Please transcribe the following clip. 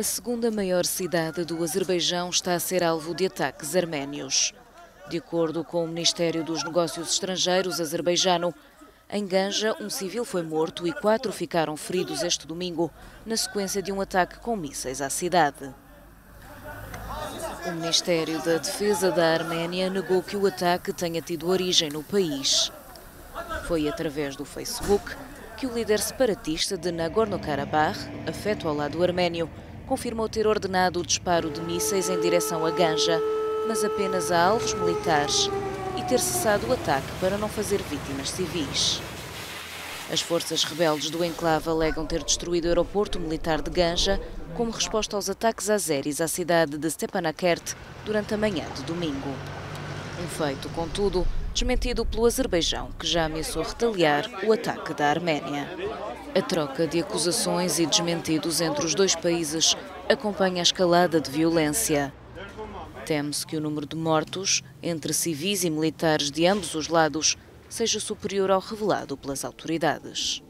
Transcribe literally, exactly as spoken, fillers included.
A segunda maior cidade do Azerbaijão está a ser alvo de ataques arménios. De acordo com o Ministério dos Negócios Estrangeiros azerbaijano, em Ganja, um civil foi morto e quatro ficaram feridos este domingo, na sequência de um ataque com mísseis à cidade. O Ministério da Defesa da Arménia negou que o ataque tenha tido origem no país. Foi através do Facebook que o líder separatista de Nagorno-Karabakh, afeto ao lado arménio, confirmou ter ordenado o disparo de mísseis em direção a Ganja, mas apenas a alvos militares, e ter cessado o ataque para não fazer vítimas civis. As forças rebeldes do enclave alegam ter destruído o aeroporto militar de Ganja como resposta aos ataques azeris à cidade de Stepanakert durante a manhã de domingo. Um feito, contudo, desmentido pelo Azerbaijão, que já ameaçou retaliar o ataque da Arménia. A troca de acusações e desmentidos entre os dois países acompanha a escalada de violência. Teme-se que o número de mortos, entre civis e militares de ambos os lados, seja superior ao revelado pelas autoridades.